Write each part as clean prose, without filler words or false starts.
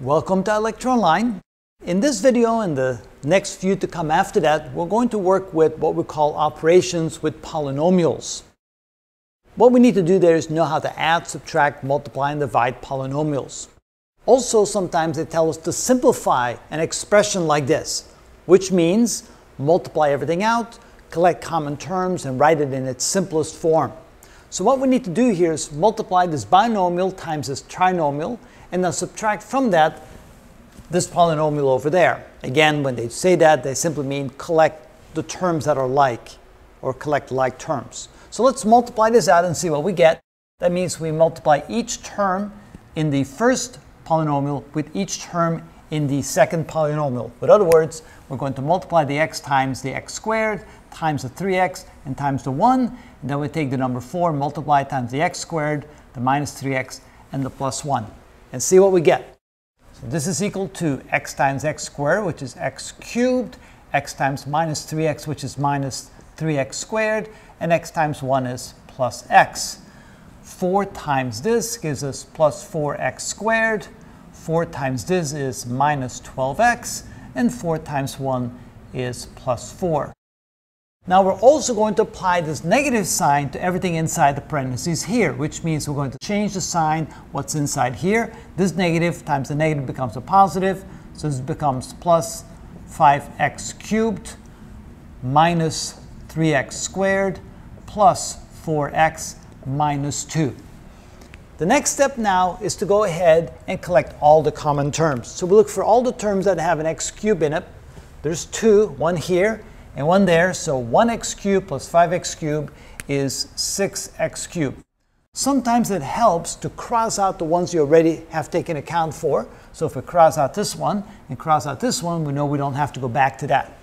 Welcome to ilectureonline. In this video and the next few to come after that, we're going to work with what we call operations with polynomials. What we need to do there is know how to add, subtract, multiply, and divide polynomials. Also, sometimes they tell us to simplify an expression like this, which means multiply everything out, collect common terms, and write it in its simplest form. So what we need to do here is multiply this binomial times this trinomial, and then subtract from that this polynomial over there. Again, when they say that, they simply mean collect the terms that are like, or collect like terms. So let's multiply this out and see what we get. That means we multiply each term in the first polynomial with each term in the second polynomial. In other words, we're going to multiply the x times the x squared, times the 3x, and times the 1, and then we take the number 4, multiply times the x squared, the minus 3x, and the plus 1. And see what we get. So this is equal to x times x squared, which is x cubed, x times minus 3x, which is minus 3x squared, and x times 1 is plus x. 4 times this gives us plus 4x squared, 4 times this is minus 12x, and 4 times 1 is plus 4. Now we're also going to apply this negative sign to everything inside the parentheses here, which means we're going to change the sign, what's inside here. This negative times the negative becomes a positive, so this becomes plus 5x cubed minus 3x squared plus 4x minus 2. The next step now is to go ahead and collect all the common terms. So we look for all the terms that have an x cube in it. There's two, one here and one there, so 1x cubed plus 5x cubed is 6x cubed. Sometimes it helps to cross out the ones you already have taken account for. So if we cross out this one and cross out this one, we know we don't have to go back to that.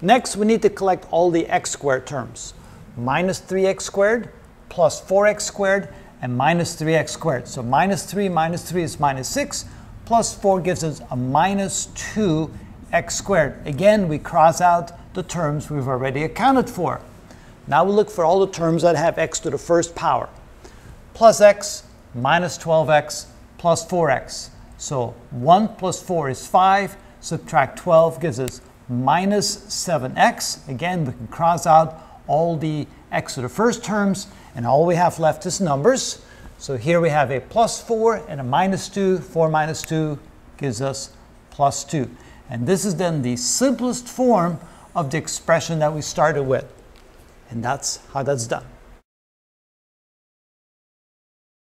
Next, we need to collect all the x squared terms. Minus 3x squared, plus 4x squared, and minus 3x squared. So minus 3 is minus 6, plus 4 gives us a minus 2x squared. Again, we cross out the terms we've already accounted for. Now we look for all the terms that have x to the first power. Plus x, minus 12x, plus 4x. So 1 plus 4 is 5, subtract 12 gives us minus 7x. Again, we can cross out all the x to the first terms, and all we have left is numbers. So here we have a plus 4 and a minus 2. 4 minus 2 gives us plus 2. And this is then the simplest form of the expression that we started with. And that's how that's done.